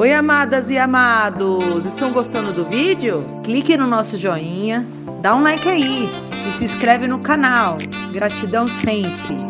Oi, amadas e amados! Estão gostando do vídeo? Clique no nosso joinha, dá um like aí e se inscreve no canal. Gratidão sempre!